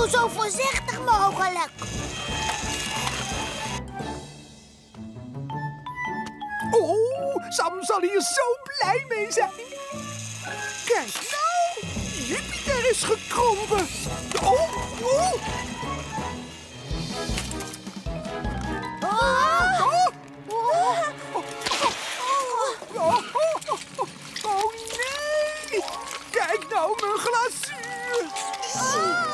Doe zo voorzichtig mogelijk. Oh, Sam zal hier zo blij mee zijn. Kijk nou, Jupiter is gekrompen. Oh, oh. Oh. Oh. Oh nee! Kijk nou, mijn glazuur! Oh.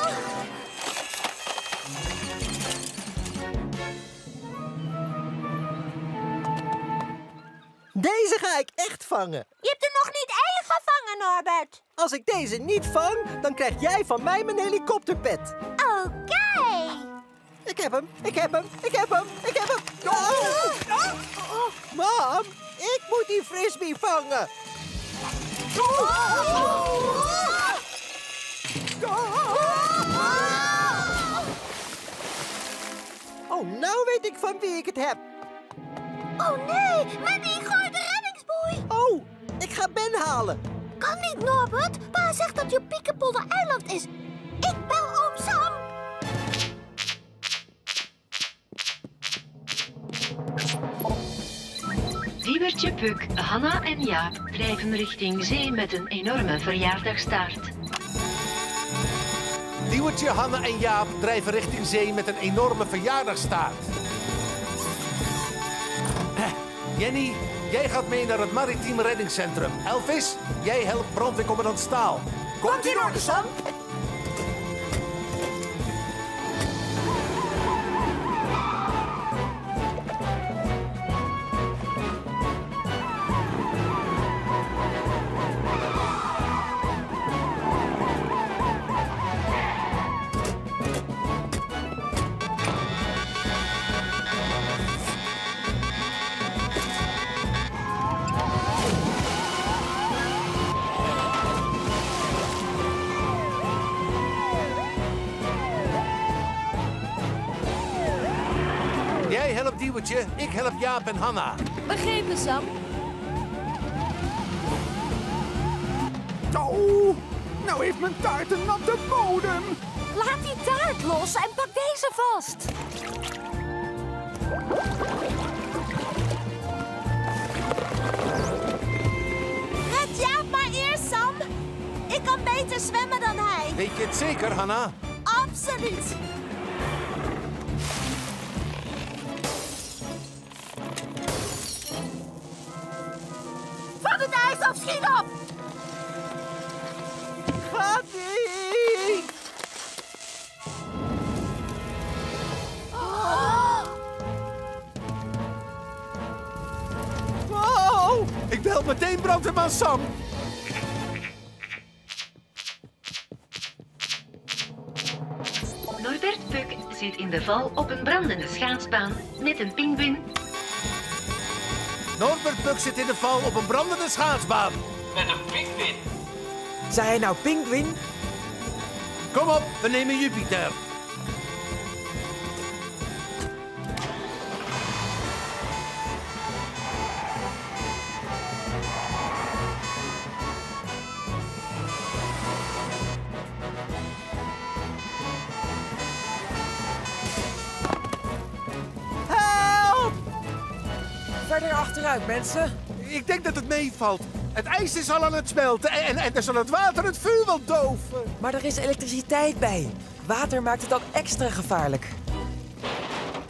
Deze ga ik echt vangen. Je hebt er nog niet één gevangen, Norbert. Als ik deze niet vang, dan krijg jij van mij mijn helikopterpet. Oké. Ik heb hem, ik heb hem, ik heb hem, ik heb hem. Oh. Oh. Oh. Mam, ik moet die frisbee vangen. Oh, nou weet ik van wie ik het heb. Oh nee, Mandy, gooi de reddingsboei. Oh, ik ga Ben halen. Kan niet, Norbert. Pa zegt dat je Piekepolder eiland is. Ik bel oom Sam. Liebertje Puk, Hanna en Jaap drijven richting zee met een enorme verjaardagstaart. Liebertje, Hanna en Jaap drijven richting zee met een enorme verjaardagstaart. Jenny, jij gaat mee naar het Maritiem Reddingscentrum. Elvis, jij helpt brandweercommandant Staal. Komt in orde, Sam! Ik help Jaap en Hanna. Begrepen, Sam. Oh, nou heeft mijn taart een natte bodem. Laat die taart los en pak deze vast. Red Jaap maar eerst, Sam. Ik kan beter zwemmen dan hij. Weet je het zeker, Hanna? Absoluut. Meteen brandweerman Sam. Norbert Puk zit in de val op een brandende schaatsbaan met een pinguïn. Norbert Puk zit in de val op een brandende schaatsbaan. Met een pinguïn. Zei hij nou pinguïn? Kom op, we nemen Jupiter. Mensen. Ik denk dat het meevalt. Het ijs is al aan het smelten en dan zal het water het vuur wel doven. Maar er is elektriciteit bij. Water maakt het dan extra gevaarlijk.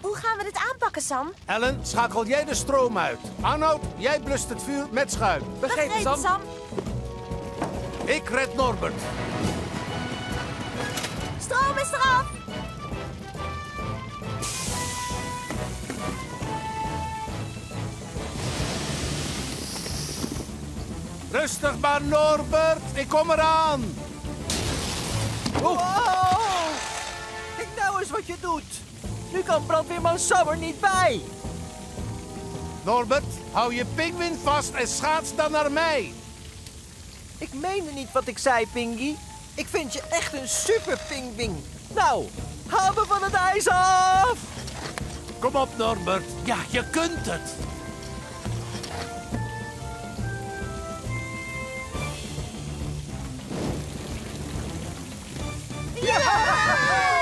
Hoe gaan we dit aanpakken, Sam? Ellen, schakel jij de stroom uit. Arnoud, jij blust het vuur met schuim. Begrepen, Sam. Ik red Norbert. Stroom is eraf. Rustig maar, Norbert. Ik kom eraan. Wow. Kijk nou eens wat je doet. Nu kan brandweerman Sam er niet bij. Norbert, hou je pinguïn vast en schaats dan naar mij. Ik meende niet wat ik zei, Pingy. Ik vind je echt een super pinguïn. Nou, haal me van het ijs af. Kom op, Norbert. Ja, je kunt het. Yeah!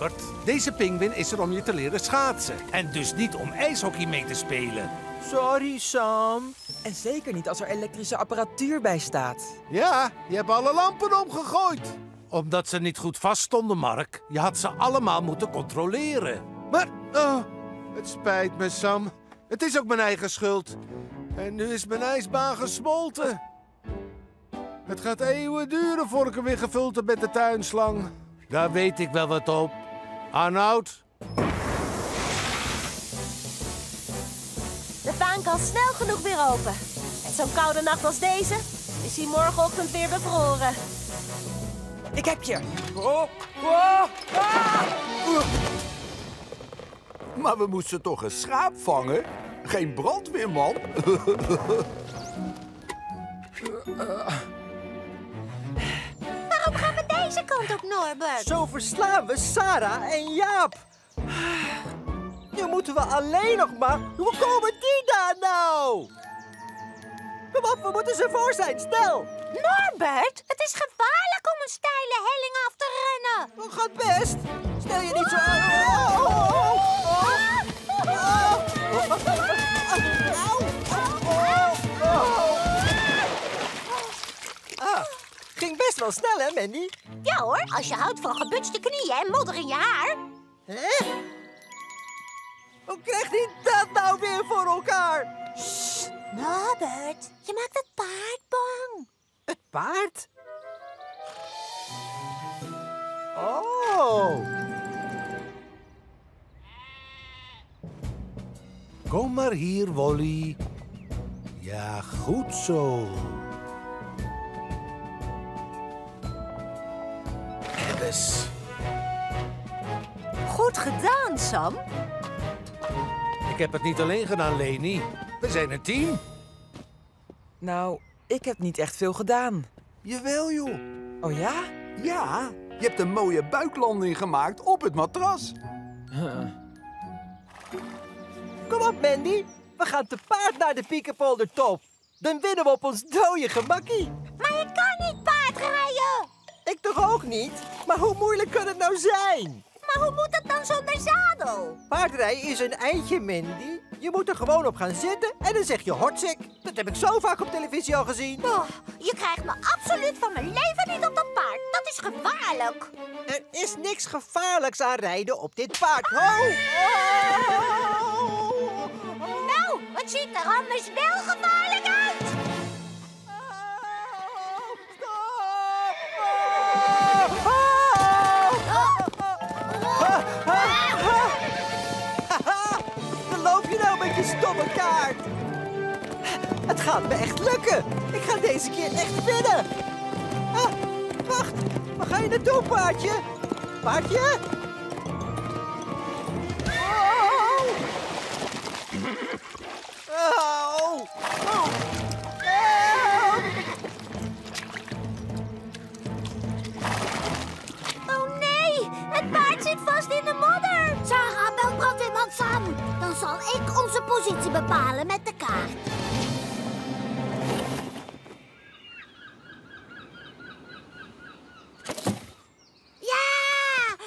Norbert. Deze pinguïn is er om je te leren schaatsen. En dus niet om ijshockey mee te spelen. Sorry, Sam. En zeker niet als er elektrische apparatuur bij staat. Ja, je hebt alle lampen omgegooid. Omdat ze niet goed vaststonden, Mark. Je had ze allemaal moeten controleren. Maar, het spijt me, Sam. Het is ook mijn eigen schuld. En nu is mijn ijsbaan gesmolten. Het gaat eeuwen duren voor ik hem weer gevuld heb met de tuinslang. Daar weet ik wel wat op. Arnoud. De baan kan snel genoeg weer open. Met zo'n koude nacht als deze is hij morgenochtend weer bevroren. Ik heb je. Oh. Oh. Ah. Maar we moesten toch een schaap vangen? Geen brandweerman? Waarom gaan we deze kant op, Norbert? Zo verslaan we Sarah en Jaap. Nu moeten we alleen nog maar... Hoe komen die daar nou? Kom op, we moeten ze voor zijn, snel! Norbert, het is gevaarlijk om een steile helling af te rennen. Dat gaat best. Stel je niet zo aan. Oh, oh, oh. Ging best wel snel, hè, Mandy? Ja hoor, als je houdt van gebutste knieën en modder in je haar. Hè? Hoe krijgt hij dat nou weer voor elkaar? Sst, Norbert, je maakt het paard bang. Het paard? Oh. Kom maar hier, Wally. Ja, goed zo. Elvis. Goed gedaan, Sam. Ik heb het niet alleen gedaan, Leni. We zijn een team. Nou, ik heb niet echt veel gedaan. Jawel, joh. Oh ja? Ja, je hebt een mooie buiklanding gemaakt op het matras. Kom op, Mandy. We gaan te paard naar de Piekepolder top. Dan winnen we op ons dode gemakkie. Maar ik kan niet paardrijden. Ik toch ook niet? Maar hoe moeilijk kan het nou zijn? Maar hoe moet het dan zonder zadel? Paardrijden is een eitje, Mandy. Je moet er gewoon op gaan zitten en dan zeg je hortsik. Dat heb ik zo vaak op televisie al gezien. Oh, je krijgt me absoluut van mijn leven niet op dat paard. Dat is gevaarlijk. Er is niks gevaarlijks aan rijden op dit paard. Ho! Oh! Het ziet er anders wel gevaarlijk uit. Dan loop je nou met je stomme kaart. Het gaat me echt lukken. Ik ga deze keer echt winnen. Ah, wacht, waar ga je naartoe, paardje? Paardje? Oh. Oh. Oh nee, het paard zit vast in de modder. Sarah, bel brandweerman Sam. Dan zal ik onze positie bepalen met de kaart. Ja,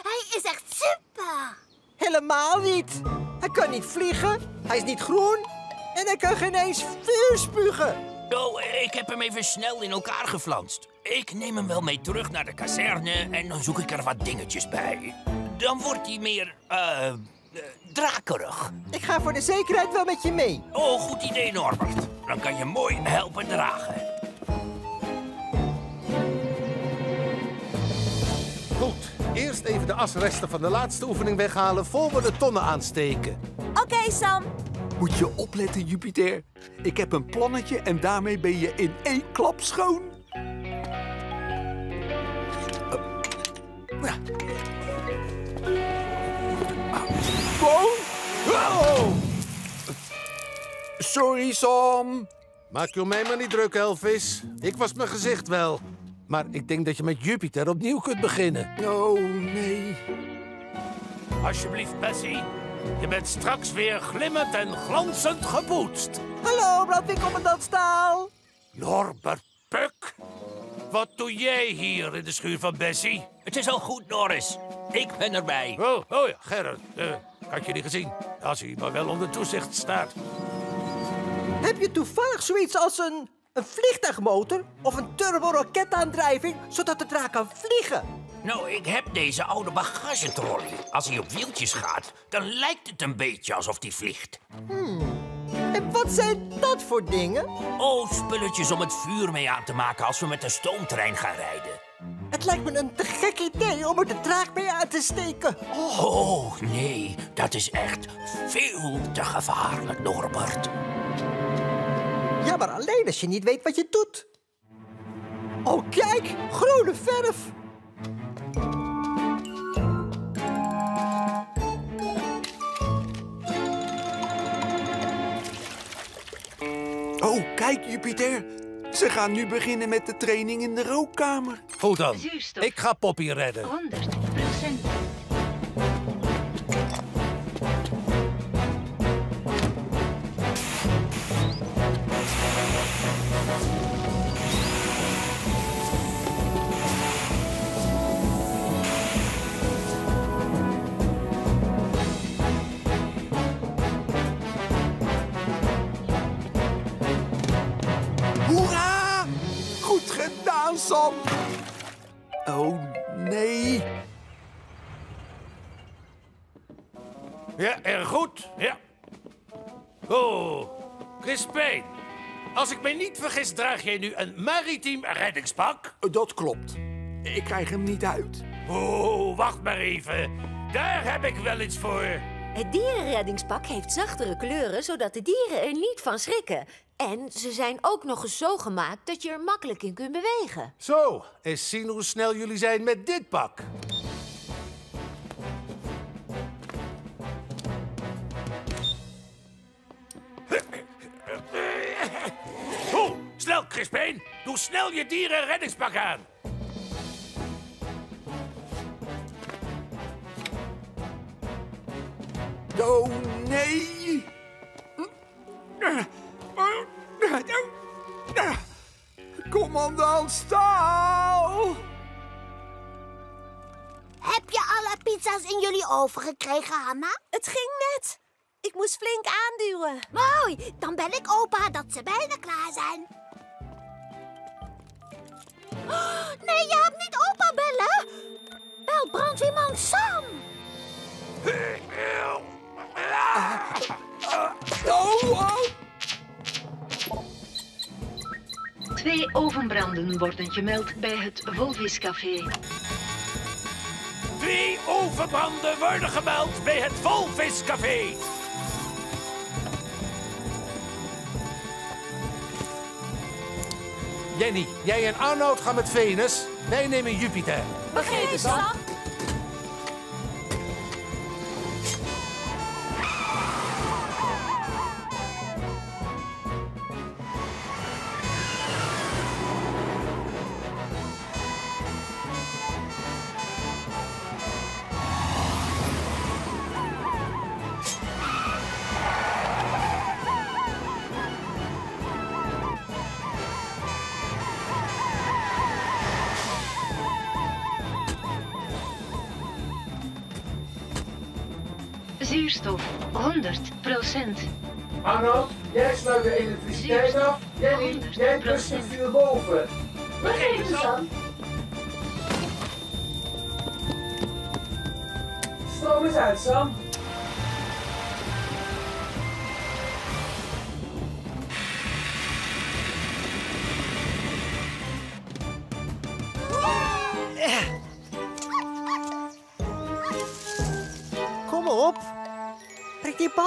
hij is echt super. Helemaal niet. Hij kan niet vliegen, hij is niet groen. En hij kan geen eens vuur spugen. Oh, ik heb hem even snel in elkaar geflanst. Ik neem hem wel mee terug naar de kazerne en dan zoek ik er wat dingetjes bij. Dan wordt hij meer, drakerig. Ik ga voor de zekerheid wel met je mee. Oh, goed idee, Norbert. Dan kan je mooi helpen dragen. Goed, eerst even de asresten van de laatste oefening weghalen voor we de tonnen aansteken. Oké, Sam. Moet je opletten, Jupiter. Ik heb een plannetje en daarmee ben je in één klap schoon. Wow. Wow. Sorry, Sam. Maak je mij maar niet druk, Elvis. Ik was mijn gezicht wel. Maar ik denk dat je met Jupiter opnieuw kunt beginnen. Oh, nee. Alsjeblieft, Bessie. Je bent straks weer glimmend en glanzend gepoetst. Hallo, brandweercommandant Staal. Norbert Puk. Wat doe jij hier in de schuur van Bessie? Het is al goed, Norris. Ik ben erbij. Oh ja, Gerrit. Had je niet gezien? Als hij maar wel onder toezicht staat. Heb je toevallig zoiets als een vliegtuigmotor of een turboroketaandrijving, zodat het raak kan vliegen? Nou, ik heb deze oude bagagetrolley. Als hij op wieltjes gaat, dan lijkt het een beetje alsof hij vliegt. En wat zijn dat voor dingen? Oh, spulletjes om het vuur mee aan te maken als we met de stoomtrein gaan rijden. Het lijkt me een te gek idee om er de draak mee aan te steken. Oh, nee. Dat is echt veel te gevaarlijk, Norbert. Ja, maar alleen als je niet weet wat je doet. Oh, kijk. Groene verf. Oh, kijk, Jupiter. Ze gaan nu beginnen met de training in de rookkamer. Goed dan. Ik ga Poppy redden. 100%. Sam. Oh, nee. Ja, erg goed. Ja. Oh, Crispijn. Als ik mij niet vergis, draag jij nu een maritiem reddingspak? Dat klopt. Ik krijg hem niet uit. Oh, wacht maar even. Daar heb ik wel iets voor. Het dierenreddingspak heeft zachtere kleuren, zodat de dieren er niet van schrikken. En ze zijn ook nog eens zo gemaakt dat je er makkelijk in kunt bewegen. Zo, eens zien hoe snel jullie zijn met dit pak. Oh, snel, Crispijn. Doe snel je dierenreddingspak aan. Oh, nee. Commandant Staal! Heb je alle pizza's in jullie oven gekregen, Hanna? Het ging net. Ik moest flink aanduwen. Mooi, dan bel ik opa dat ze bijna klaar zijn. Oh, nee, je hebt niet opa bellen. Bel brandweerman Sam. Oh. 2 ovenbranden worden gemeld bij het Walviscafé. 2 ovenbranden worden gemeld bij het Walviscafé. Jenny, jij en Arnoud gaan met Venus. Wij nemen Jupiter. Begrepen, Sam. Zuurstof, 100%. Arno, jij sluit de elektriciteit af. Jenny, jij plus de vuur boven. Begin eens aan. Stroom is uit, Sam.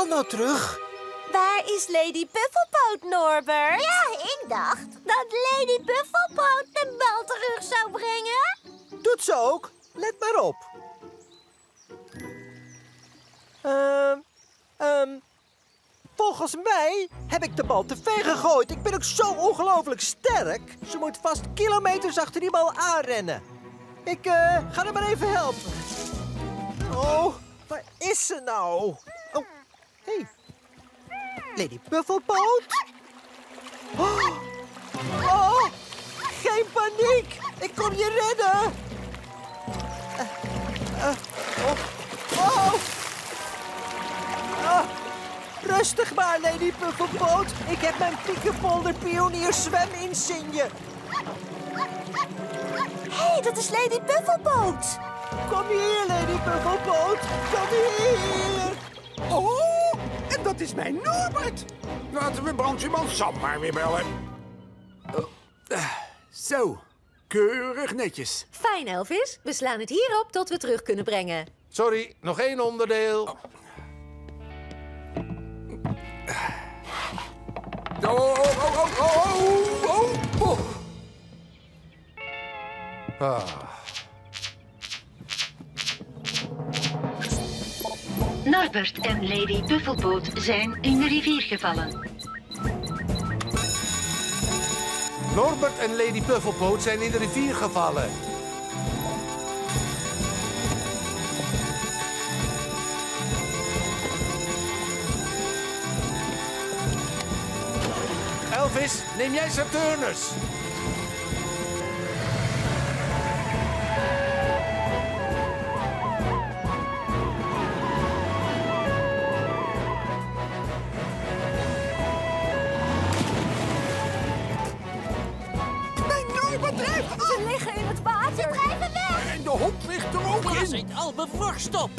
Nou terug. Waar is Lady Puffelpoot, Norbert? Ja, ik dacht dat Lady Puffelpoot de bal terug zou brengen. Doet ze ook. Let maar op. Volgens mij heb ik de bal te ver gegooid. Ik ben ook zo ongelooflijk sterk. Ze moet vast kilometers achter die bal aanrennen. Ik ga haar maar even helpen. Oh, waar is ze nou? Oh. Hey, Lady Puffelpoot? Oh, oh, Geen paniek! Ik kom je redden! Rustig maar, Lady Puffelpoot. Ik heb mijn Piekepolder pionier zweminsigne. Hé, dat is Lady Puffelpoot. Kom hier, Lady Puffelpoot. Kom hier. Oh, en dat is mijn Norbert. Laten we brandweerman Sam maar weer bellen. Zo, keurig netjes. Fijn, Elvis. We slaan het hier op tot we terug kunnen brengen. Sorry, nog één onderdeel. Norbert en Lady Puffelpoot zijn in de rivier gevallen. Norbert en Lady Puffelpoot zijn in de rivier gevallen. Elvis, neem jij Saturnus. Stop!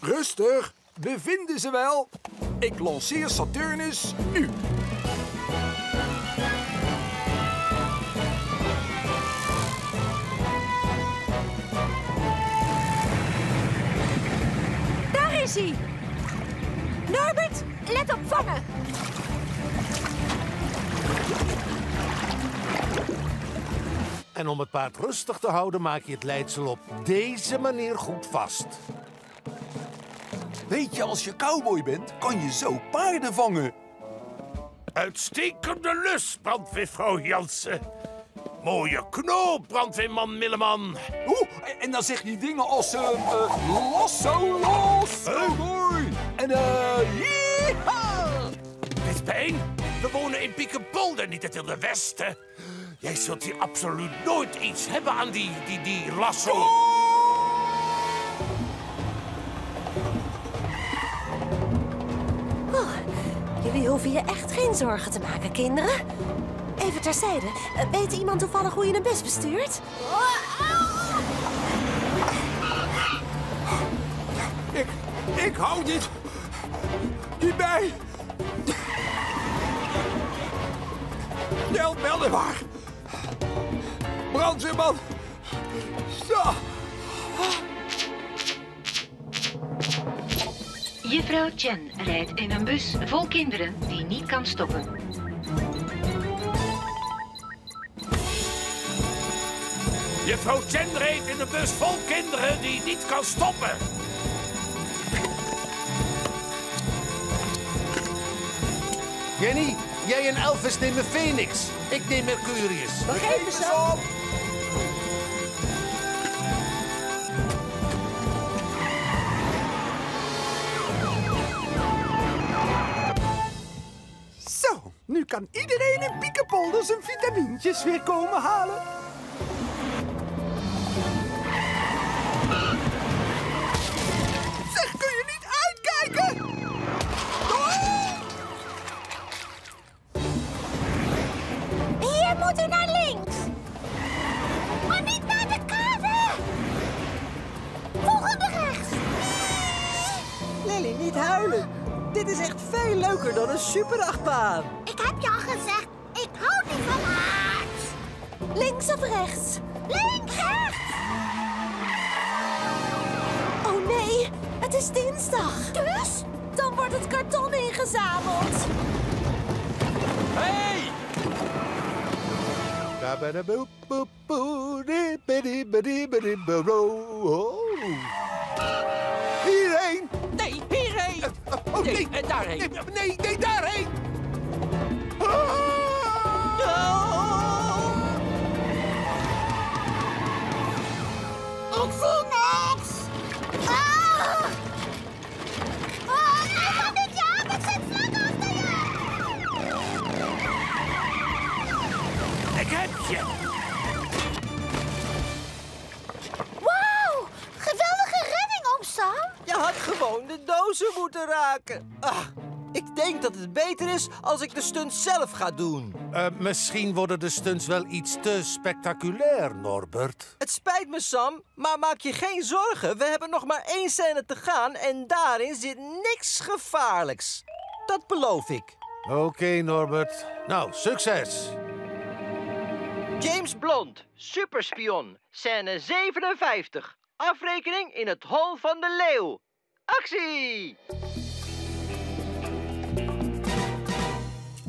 Rustig, we vinden ze wel. Ik lanceer Saturnus nu. Daar is hij! Norbert, let op vangen! En om het paard rustig te houden, maak je het leidsel op deze manier goed vast. Weet je, als je cowboy bent, kan je zo paarden vangen. Uitstekende lus, brandweervrouw Jansen. Mooie knoop, brandweerman Milleman. Oeh, en dan zeg je dingen als lasso los. Mooi. En yeeha. Dit pijn? We wonen in Piekepolder, niet het Wilde Westen. Jij zult hier absoluut nooit iets hebben aan die lasso. Oh, jullie hoeven je echt geen zorgen te maken, kinderen. Even terzijde. Weet iemand toevallig hoe je een bus bestuurt? Ik hou dit. Hierbij. Nel, bel me maar. Brandweerman! Zo! Juffrouw Chen rijdt in een bus vol kinderen die niet kan stoppen. Juffrouw Chen rijdt in een bus vol kinderen die niet kan stoppen. Jenny, jij en Elvis nemen Phoenix. Ik neem Mercurius. We geven ze op! Zo, nu kan iedereen in Piekepolder zijn vitamintjes weer komen halen. Zeg, kun je niet uitkijken? Hier moet u naar links. Maar niet naar de kade. Volgende rechts. Lily, niet huilen. Dit is echt veel leuker dan een superachtbaan. Ik heb je al gezegd, ik hou niet van aard. Links of rechts? Links, rechts! Oh nee, het is dinsdag. Dus? Dan wordt het karton ingezameld. Hé! Hey! Hierheen! Nee, hierheen! Oh, nee, daarheen! Nee, daarheen! Ik zie niks! Oh, ik kan niet, Jaap! Ik zit vlak achter je! Ik heb Wauw, geweldige redding, oom Sam. Je had gewoon de dozen moeten raken. Ach, ik denk dat het beter is als ik de stunt zelf ga doen. Misschien worden de stunts wel iets te spectaculair, Norbert. Het spijt me, Sam, maar maak je geen zorgen. We hebben nog maar 1 scène te gaan en daarin zit niks gevaarlijks. Dat beloof ik. Oké, Norbert. Nou, succes. James Blond, superspion, scène 57. Afrekening in het hol van de leeuw. Actie!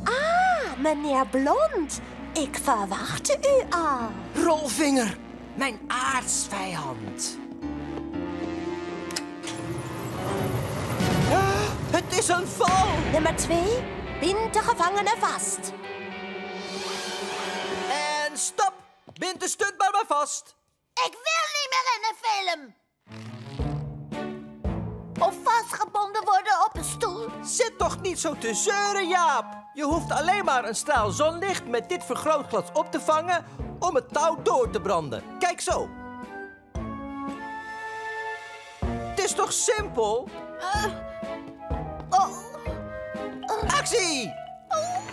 Ah, meneer Blond. Ik verwachtte u al. Rolvinger, mijn aardsvijand. Ah, het is een val. Nummer 2, bind de gevangenen vast. En stop, bind de stuntman maar vast. Ik wil niet meer in een film. Of vastgebonden worden op een stoel. Zit toch niet zo te zeuren, Jaap. Je hoeft alleen maar een straal zonlicht met dit vergrootglas op te vangen om het touw door te branden. Kijk zo. Het is toch simpel? Actie! Uh-oh.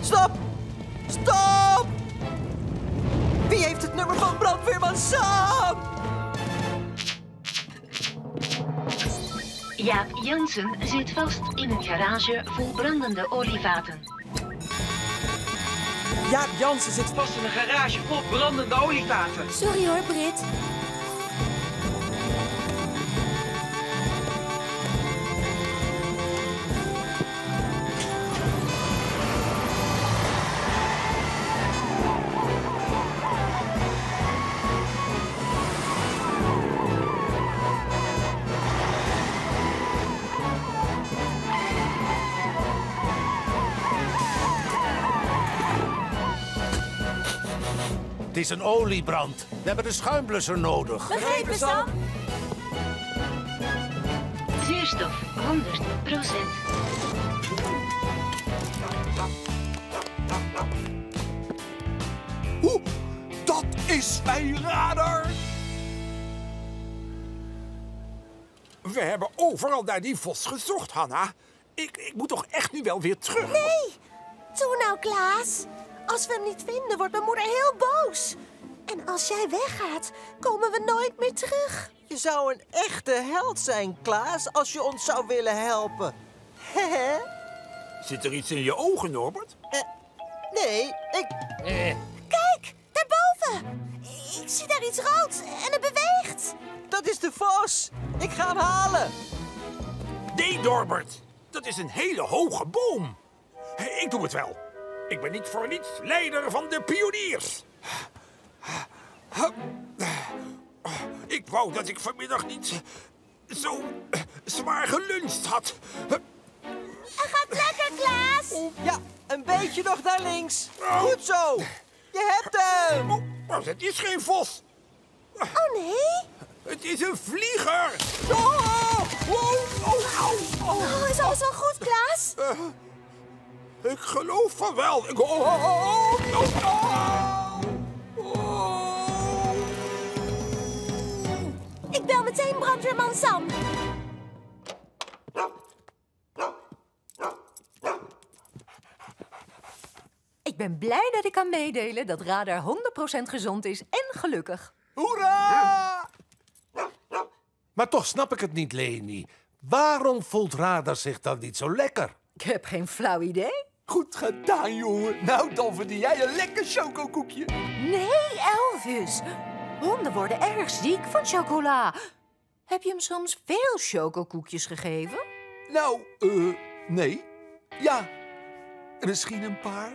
Stop! Stop! Wie heeft het nummer van Brandweerman Sam? Jaap Jansen zit vast in een garage vol brandende olievaten. Jaap Jansen zit vast in een garage vol brandende olievaten. Sorry hoor, Brit. Het is een oliebrand. We hebben de schuimblusser nodig. Begrepen, Sam? Zuurstof, 100%. Oeh, dat is mijn radar! We hebben overal naar die vos gezocht, Hanna. Ik moet toch echt nu wel weer terug? Nee! Doe nou, Klaas. Als we hem niet vinden, wordt mijn moeder heel boos. En als jij weggaat, komen we nooit meer terug. Je zou een echte held zijn, Klaas, als je ons zou willen helpen. Hehe. Zit er iets in je ogen, Norbert? Nee, ik... Kijk, daarboven. Ik zie daar iets roods en het beweegt. Dat is de vos. Ik ga hem halen. Nee, Norbert. Dat is een hele hoge boom. Ik doe het wel. Ik ben niet voor niets leider van de pioniers. Ik wou dat ik vanmiddag niet zo zwaar geluncht had. Het gaat lekker, Klaas. Ja, een beetje nog naar links. Goed zo. Je hebt hem. Maar het is geen vos. Oh, nee? Het is een vlieger. Is alles wel goed, Klaas? Ik geloof van wel. Ik bel meteen brandweerman Sam. Ik ben blij dat ik kan meedelen dat Radar 100% gezond is en gelukkig. Hoera! Maar toch snap ik het niet, Leni. Waarom voelt Radar zich dan niet zo lekker? Ik heb geen flauw idee. Goed gedaan, jongen. Nou, dan verdien jij een lekker chocokoekje. Nee, Elvis. Honden worden erg ziek van chocola. Heb je hem soms veel chocokoekjes gegeven? Nou, nee. Ja, misschien een paar.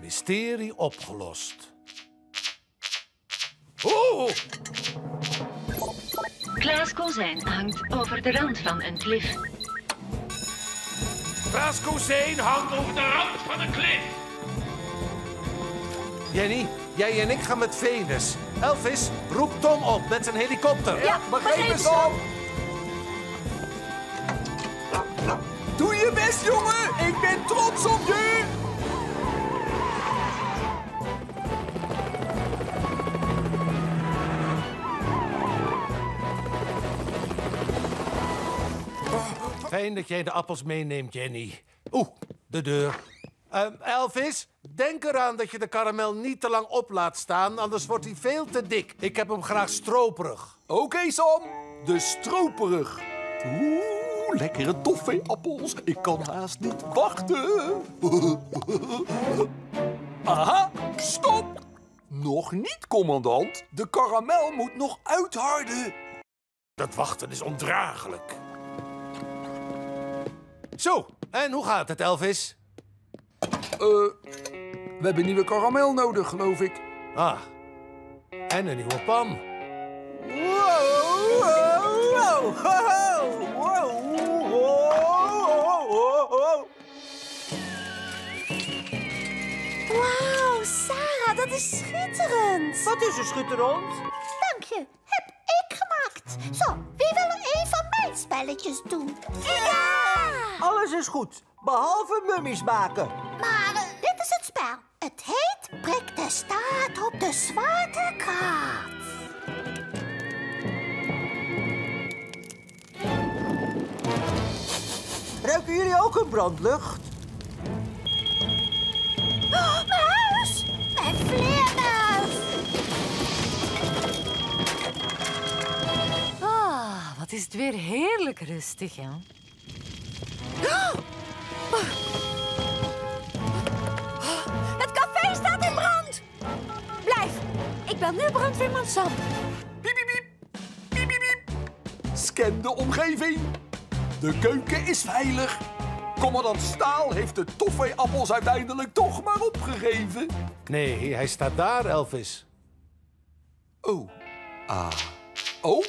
Mysterie opgelost. Oh! Klaas Kozijn hangt over de rand van een klif. Klaas Kozijn hangt over de rand van een klif. Jenny, Jij en ik gaan met Venus. Elvis, roep Tom op met zijn helikopter. Ja, begrepen, Tom. Doe je best, jongen. Ik ben trots op je. Fijn dat jij de appels meeneemt, Jenny. Oeh, de deur. Elvis, denk eraan dat je de karamel niet te lang op laat staan, anders wordt hij veel te dik. Ik heb hem graag stroperig. Oké, Sam. De stroperig. Oeh, lekkere toffee-appels. Ik kan haast niet wachten. Aha, stop. Nog niet, commandant. De karamel moet nog uitharden. Dat wachten is ondraaglijk. Zo, en hoe gaat het, Elvis? We hebben nieuwe karamel nodig, geloof ik. Ah, en een nieuwe pan. Wow, wow, wow, wow, wow, wow, wow, wow. Wauw, Sarah, dat is schitterend. Wat is er schitterend? Dank je, heb ik gemaakt. Zo, wie wil er een van mijn spelletjes doen? Ja! Alles is goed, behalve mummies maken. Maar dit is het spel. Het heet Prik de staart op de zwaartekracht. Ruiken jullie ook een brandlucht? Oh, mijn huis! Mijn vleermuis! Ah, wat is het weer heerlijk rustig, hè? Oh! Oh! Het café staat in brand! Blijf! Ik bel nu brandweerman Sam. Piep, piep, piep. Piep, piep, piep. Scan de omgeving. De keuken is veilig. Commandant Staal heeft de toffee-appels uiteindelijk toch maar opgegeven. Nee, hij staat daar, Elvis. Oh. Ah. Oh?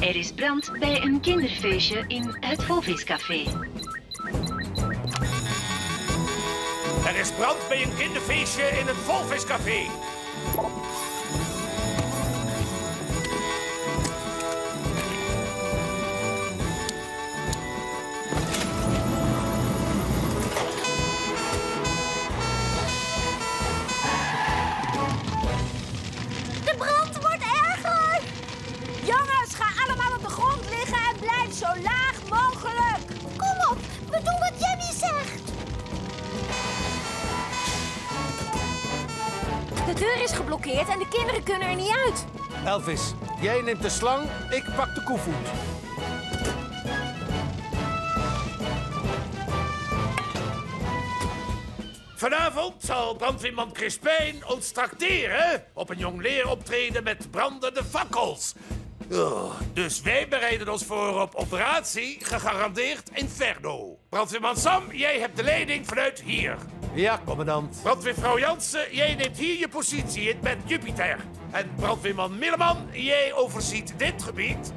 Er is brand bij een kinderfeestje in het Walviscafé. Er is brand bij een kinderfeestje in het Walviscafé. Zo laag mogelijk! Kom op, we doen wat Jenny zegt! De deur is geblokkeerd en de kinderen kunnen er niet uit. Elvis, jij neemt de slang, ik pak de koevoet. Vanavond zal brandweerman Crispijn ons trakteren op een jongleeroptreden met brandende fakkels. Dus wij bereiden ons voor op operatie, gegarandeerd inferno. Brandweerman Sam, jij hebt de leiding vanuit hier. Ja, commandant. Brandweervrouw Jansen, jij neemt hier je positie in met Jupiter. En brandweerman Milleman, jij overziet dit gebied.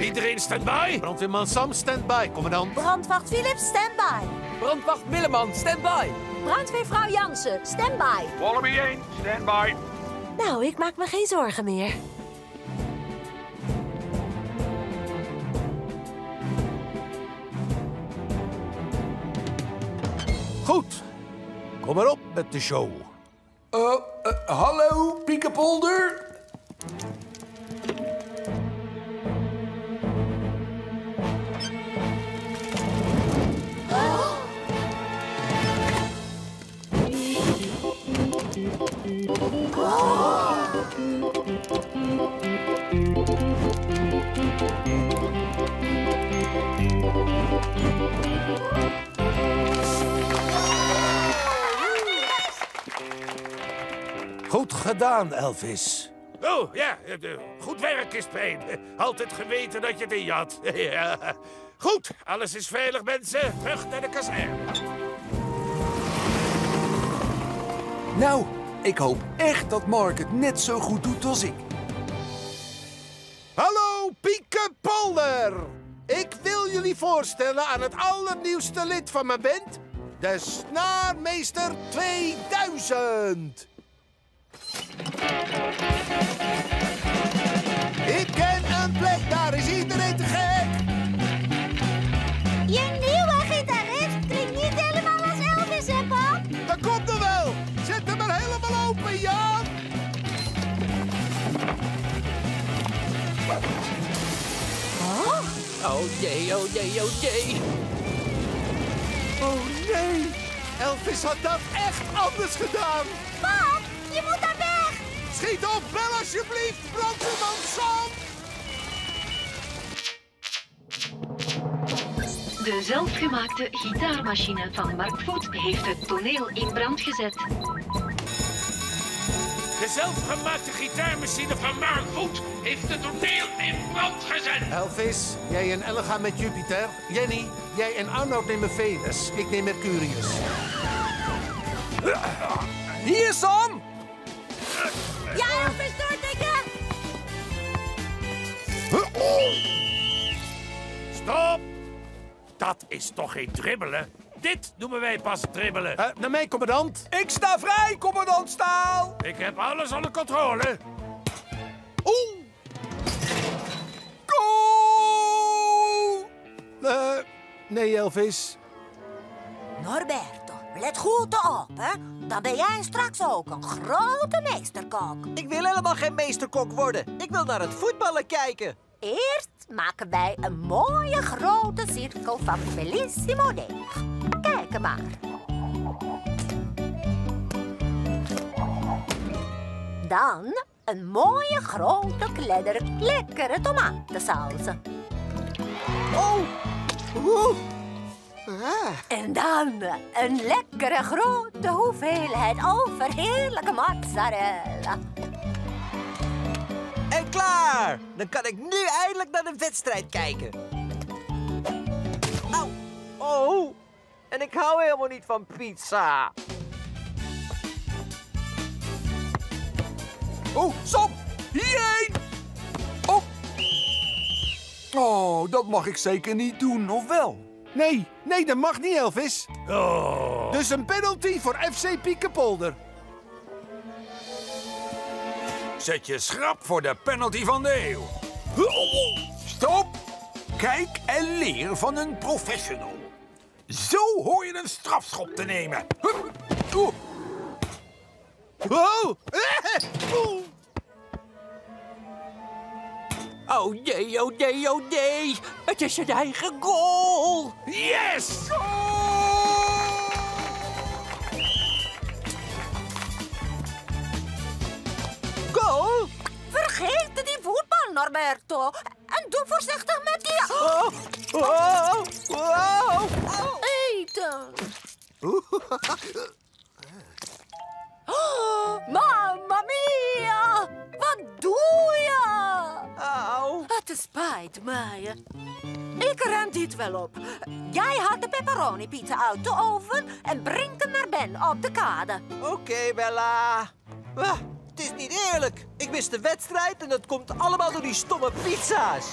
Iedereen stand-by? Brandweerman Sam, stand-by, commandant. Brandwacht Philips, stand-by. Brandwacht Milleman, stand-by. Brandweervrouw Jansen, stand-by. Wallaby 1, stand-by. Nou, ik maak me geen zorgen meer. Goed. Kom maar op met de show. Hallo, Piekepolder. Goed gedaan, Elvis. Oh, ja. Goed werk, Crispijn. Altijd geweten dat je het in je had. Goed, alles is veilig, mensen. Terug naar de kazerne. Nou, ik hoop echt dat Mark het net zo goed doet als ik. Hallo, Piekepolder! jullie voorstellen aan het allernieuwste lid van mijn band, de Snaarmeester 2000. Ik ken een plek, daar is iedereen te gek. Je nieuwe gitarist klinkt niet helemaal als Elvis, hè, pap? Dat komt er wel. Zet hem maar helemaal open, Jaap. Huh? Oh jee, oh jee, oh jee. Oh nee, Elvis had dat echt anders gedaan. Pap, je moet daar weg. Schiet op, bel alsjeblieft, Brandweerman Sam. De zelfgemaakte gitaarmachine van Mark heeft het toneel in brand gezet. De zelfgemaakte gitaarmachine van Mark heeft het toneel in brand gezet. Elvis, jij en Ellen gaan met Jupiter. Jenny, jij en Arnoud nemen Venus. Ik neem Mercurius. Hier, Sam! Ja, Elvis, doortikken! Stop! Dat is toch geen dribbelen? Dit noemen wij pas dribbelen. Naar mij, commandant. Ik sta vrij, commandant Staal. Ik heb alles onder controle. Oeh! Goal! Nee, Elvis. Norberto, let goed op, hè. Dan ben jij straks ook een grote meesterkok. Ik wil helemaal geen meesterkok worden. Ik wil naar het voetballen kijken. Eerst maken wij een mooie grote cirkel van bellissimo deeg. Kijk maar. Dan een mooie grote kledder lekkere tomatensaus. Oh! Oeh. Ah. En dan een lekkere grote hoeveelheid overheerlijke mozzarella. En klaar! Dan kan ik nu eindelijk naar de wedstrijd kijken. Au! Oh! En ik hou helemaal niet van pizza. Oh, Sam! Hierheen! Oh! Oh, dat mag ik zeker niet doen, of wel? Nee, nee, dat mag niet, Elvis. Oh. Dus een penalty voor FC Piekepolder. Zet je schrap voor de penalty van de eeuw. Stop! Kijk en leer van een professional. Zo hoor je een strafschop te nemen. Oh jee, oh jee, oh jee. Het is een eigen goal. Yes! Goal! Goal? Vergeet die voetbal, Norberto. En doe voorzichtig met die... Oh, oh, oh, oh. Eten. Oh, mamma mia! Wat doe je? Au. Het spijt mij. Ik ruim dit wel op. Jij haalt de pepperoni pizza uit de oven en brengt hem naar Ben op de kade. Oké, Bella. Ah, het is niet eerlijk. Ik mis de wedstrijd en dat komt allemaal door die stomme pizza's.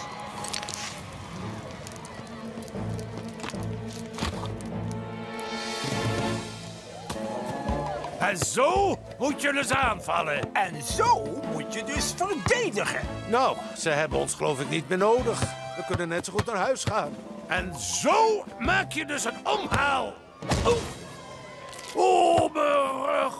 En zo moet je dus aanvallen. En zo moet je dus verdedigen. Nou, ze hebben ons geloof ik niet meer nodig. We kunnen net zo goed naar huis gaan. En zo maak je dus een omhaal. Oh, oh mijn rug.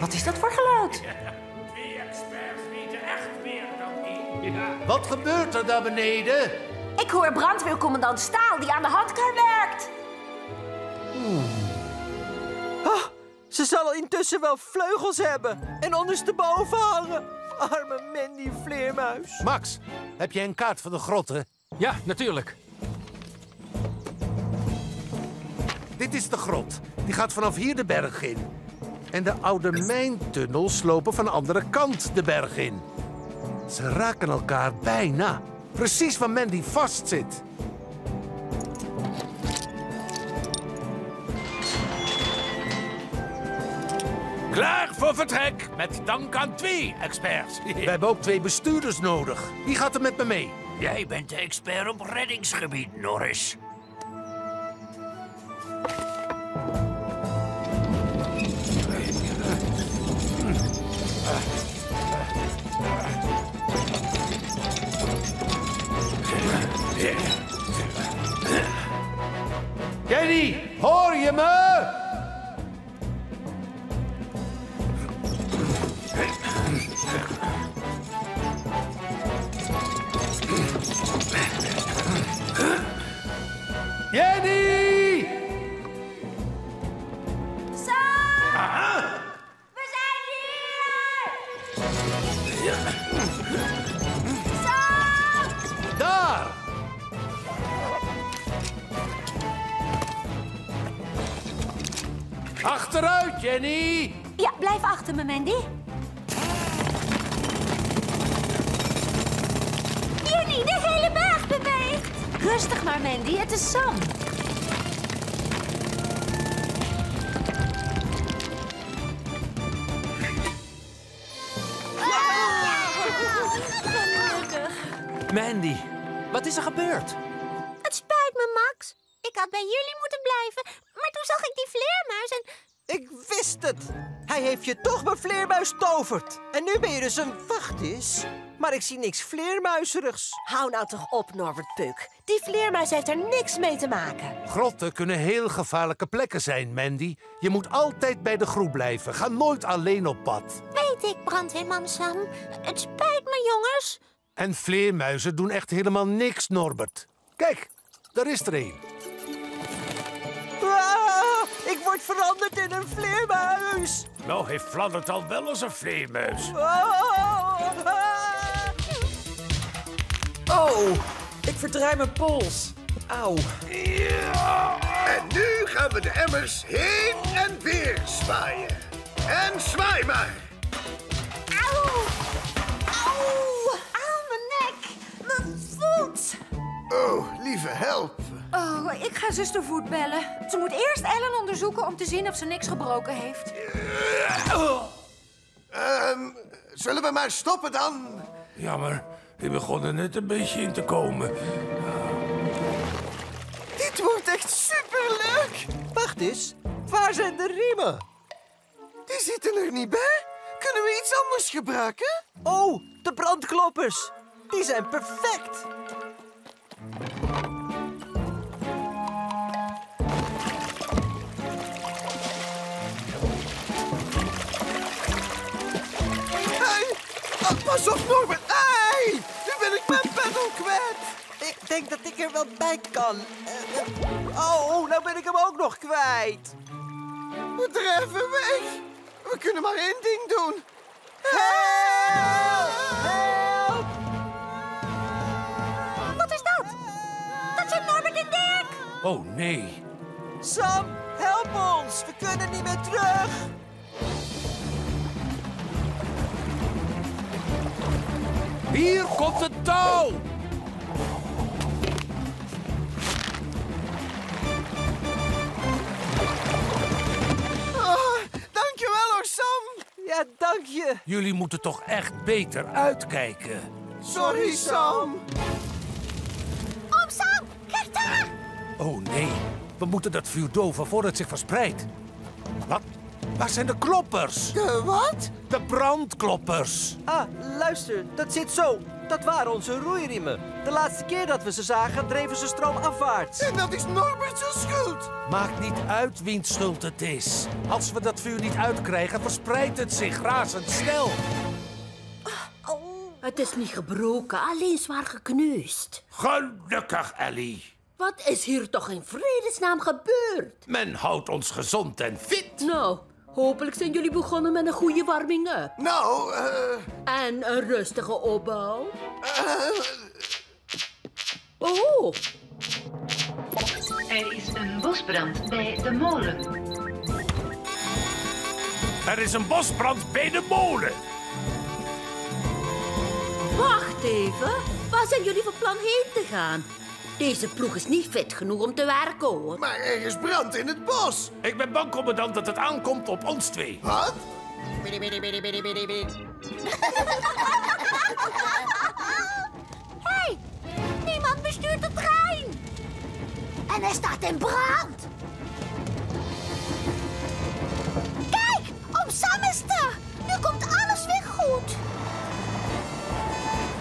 Wat is dat voor geluid? Twee experts weten echt meer dan één. Wat gebeurt er daar beneden? Ik hoor brandweercommandant Staal die aan de handkar werkt. Oh, ze zal intussen wel vleugels hebben en ondersteboven hangen. Arme Mandy vleermuis. Max, heb jij een kaart van de grotten? Ja, natuurlijk. Dit is de grot. Die gaat vanaf hier de berg in. En de oude mijntunnels lopen van de andere kant de berg in. Ze raken elkaar bijna. Precies waar Mandy vastzit. Klaar voor vertrek. Met dank aan twee experts. We hebben ook twee bestuurders nodig. Wie gaat er met me mee? Jij bent de expert op reddingsgebied, Norris. Jenny, hoor je me? Jenny! Sam! Aha. We zijn hier! Sam! Daar! Achteruit, Jenny! Ja, blijf achter me, Mandy. Jenny, de hele berg beweegt! Rustig maar, Mandy. Het is Sam. Gelukkig. Mandy, wat is er gebeurd? Het spijt me, Max. Ik had bij jullie moeten blijven, maar toen zag ik die vleermuis en... Ik wist het! Hij heeft je toch mijn vleermuis toverd. En nu ben je dus een vachtis. Maar ik zie niks vleermuizerigs. Hou nou toch op, Norbert Puk. Die vleermuis heeft er niks mee te maken. Grotten kunnen heel gevaarlijke plekken zijn, Mandy. Je moet altijd bij de groep blijven. Ga nooit alleen op pad. Weet ik, Brandweerman Sam. Het spijt me, jongens. En vleermuizen doen echt helemaal niks, Norbert. Kijk, daar is er een. Ah, ik word veranderd in een vleermuis. Nou heeft Fladdert al wel eens een vleermuis. Oh, ik verdraai mijn pols. Auw. Ja. En nu gaan we de emmers heen en weer zwaaien. En zwaai maar. Auw. Auw. Auw, mijn nek. Mijn voet. Oh, lieve help. Oh, ik ga zuster Voet bellen. Ze moet eerst Ellen onderzoeken om te zien of ze niks gebroken heeft. Zullen we maar stoppen dan? Jammer. Die begonnen net een beetje in te komen. Dit wordt echt superleuk! Wacht eens, waar zijn de riemen? Die zitten er niet bij. Kunnen we iets anders gebruiken? Oh, de brandkloppers. Die zijn perfect. Hey, pas op, Norbert. Hey, nu ben ik mijn peddel kwijt. Ik denk dat ik er wel bij kan. Oh, nou ben ik hem ook nog kwijt. We drijven weg. We kunnen maar één ding doen. Help! Help! Wat is dat? Dat zijn Norbert en Dirk. Oh, nee. Sam, help ons. We kunnen niet meer terug. Hier komt het touw! Oh, dankjewel hoor, Sam. Ja, dank je. Jullie moeten toch echt beter uitkijken. Sorry, Sam. Oom Sam, kijk daar! Oh nee, we moeten dat vuur doven voordat het zich verspreidt. Wat? Waar zijn de kloppers? De wat? De brandkloppers. Ah, luister, dat zit zo. Dat waren onze roeiriemen. De laatste keer dat we ze zagen, dreven ze stroomafwaarts. En dat is Norbert zijn schuld. Maakt niet uit wiens schuld het is. Als we dat vuur niet uitkrijgen, verspreidt het zich razendsnel. Oh, het is niet gebroken, alleen zwaar gekneusd. Gelukkig, Ellie. Wat is hier toch in vredesnaam gebeurd? Men houdt ons gezond en fit. Nou, hopelijk zijn jullie begonnen met een goede warming-up. Nou, En een rustige opbouw. Oh. Er is een bosbrand bij de molen. Er is een bosbrand bij de molen. Wacht even. Waar zijn jullie van plan heen te gaan? Deze ploeg is niet fit genoeg om te werken, hoor. Maar er is brand in het bos. Ik ben bang, commandant, dat het aankomt op ons twee. Wat? Hey, niemand bestuurt de trein. En hij staat in brand. Kijk, om Sam is er. Nu komt alles weer goed.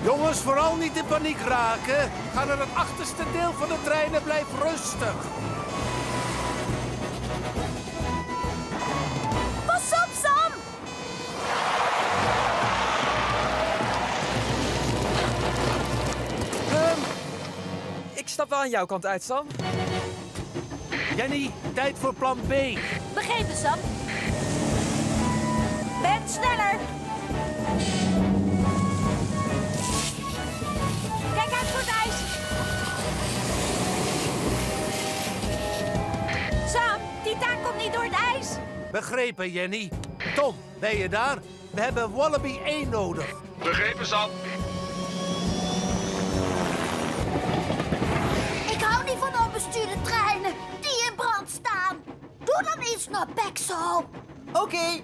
Jongens, vooral niet in paniek raken. Ga naar het achterste deel van de trein en blijf rustig. Pas op, Sam! Ik stap wel aan jouw kant uit, Sam. Jenny, tijd voor plan B. Begrepen, Sam. Ben, sneller! Kijk uit voor het ijs! Sam, Titaan komt niet door het ijs! Begrepen, Jenny. Tom, ben je daar? We hebben Wallaby 1 nodig. Begrepen, Sam. Ik hou niet van onbestuurde treinen die in brand staan. Doe dan iets naar Bexel. Oké,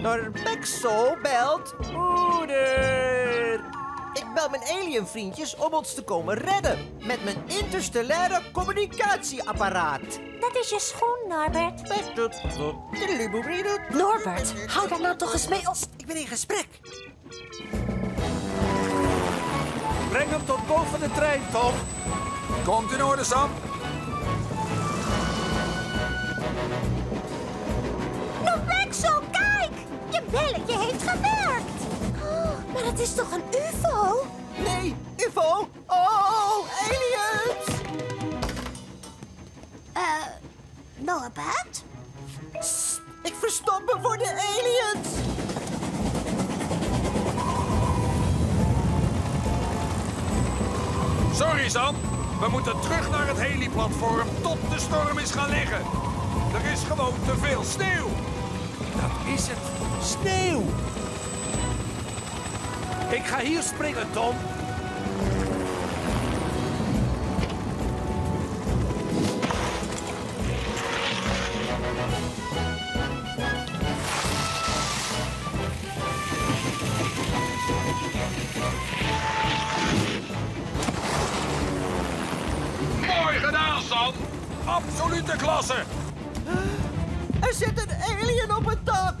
Norbexo belt moeder. Ik bel mijn alienvriendjes om ons te komen redden. Met mijn interstellaire communicatieapparaat. Dat is je schoen, Norbert. Norbert, hou daar nou toch eens mee op. Ik ben in gesprek. Breng hem tot boven de trein, Tom. Komt in orde, Sam. Zo, kijk! Je belletje heeft gewerkt! Oh, maar het is toch een UFO? Nee, UFO! Oh, aliens! Norbert? Sst, ik verstop me voor de aliens! Sorry, Sam. We moeten terug naar het heliplatform tot de storm is gaan liggen. Er is gewoon te veel sneeuw. Dat is het. Sneeuw. Ik ga hier springen, Tom. Mooi gedaan, Sam. Absolute klasse. Er zit een alien op het dak!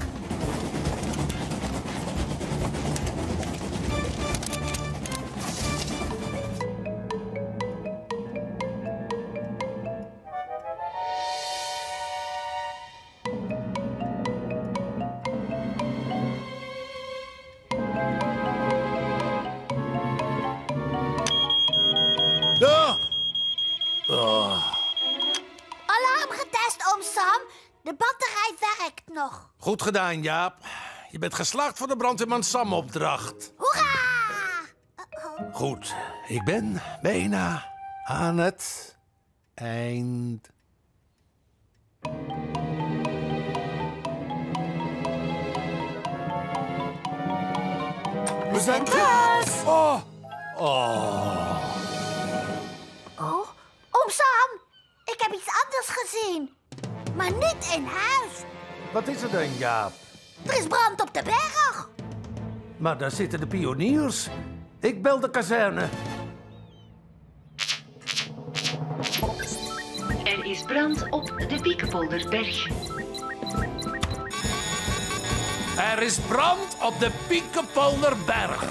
Goed gedaan, Jaap. Je bent geslaagd voor de brandweerman Sam-opdracht. Hoera! Goed, ik ben bijna aan het eind. We zijn thuis! Oh! Oh! Oh, oom Sam! Ik heb iets anders gezien. Maar niet in huis. Wat is er dan, Jaap? Er is brand op de berg. Maar daar zitten de pioniers. Ik bel de kazerne. Er is brand op de Piekepolderberg. Er is brand op de Piekepolderberg.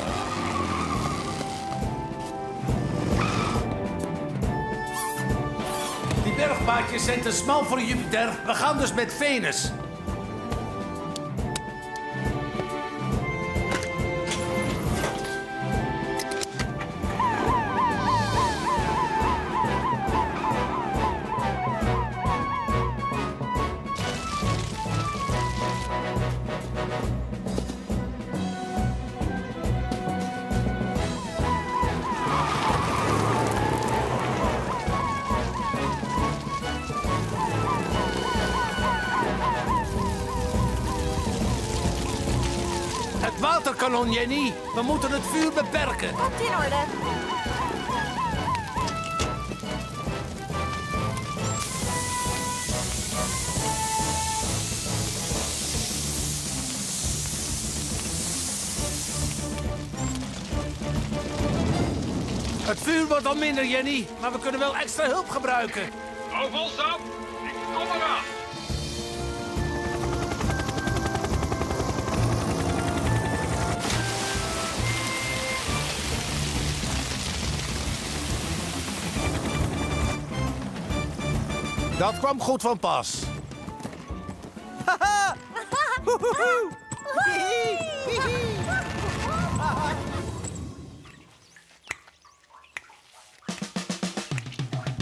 Die bergpaadjes zijn te smal voor Jupiter. We gaan dus met Venus. Kanon, Jenny. We moeten het vuur beperken. Komt in orde. Het vuur wordt al minder, Jenny, maar we kunnen wel extra hulp gebruiken. Hou vol, Sam. Ik kom eraan. Dat kwam goed van pas. Haha! Woehoehoe!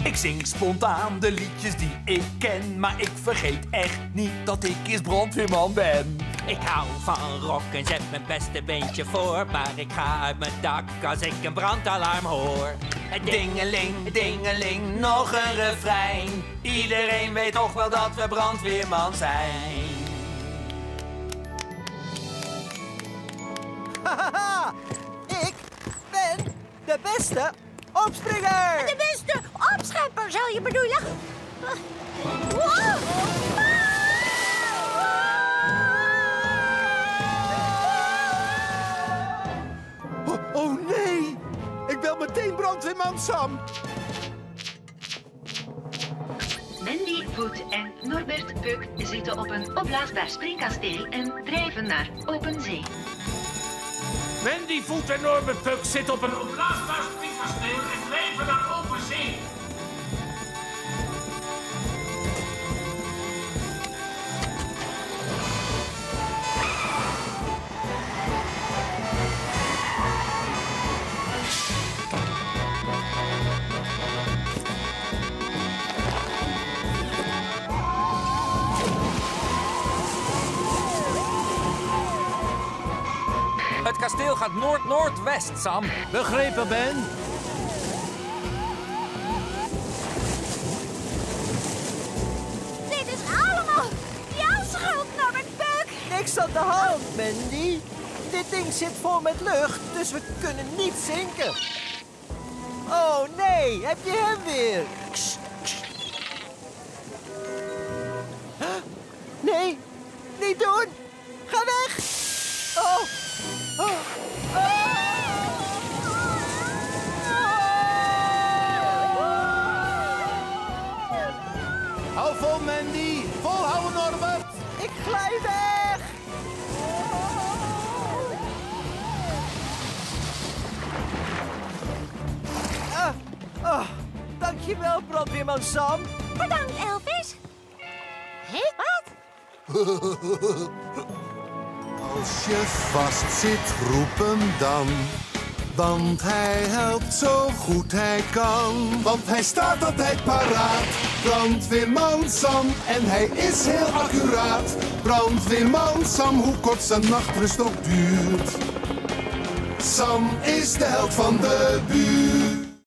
Ik zing spontaan de liedjes die ik ken, maar ik vergeet echt niet dat ik eens brandweerman ben. Ik hou van rock en zet mijn beste beentje voor, maar ik ga uit mijn dak als ik een brandalarm hoor. Dingeling, dingeling, nog een refrein. Iedereen weet toch wel dat we brandweerman zijn. Hahaha, ik ben de beste opspringer. De beste opschepper, zou je bedoelen? Wow. Oh nee, ik bel meteen brandweerman Sam. Mandy, Voet en Norbert Puk zitten op een opblaasbaar springkasteel en drijven naar open zee. Mandy, Voet en Norbert Puk zitten op een opblaasbaar springkasteel en drijven naar open zee. Het kasteel gaat noord-noordwest, Sam. Begrepen, Ben? Dit is allemaal jouw schuld, Norbert Puk. Niks aan de hand, Mandy. Dit ding zit vol met lucht, dus we kunnen niet zinken. Oh nee, heb je hem weer? Kst, kst. Nee, niet doen. Ga weg. Oh. Oh. Oh. Hou vol, Mandy. Volhouden, Norbert. Ik glij weg. Dankjewel, brandweerman Sam. Bedankt, Elvis. Hé, wat? Als je vast zit, roep hem dan, want hij helpt zo goed hij kan. Want hij staat altijd paraat, brandweerman Sam, en hij is heel accuraat. Brandweerman Sam, hoe kort zijn nachtrust ook duurt. Sam is de held van de buurt.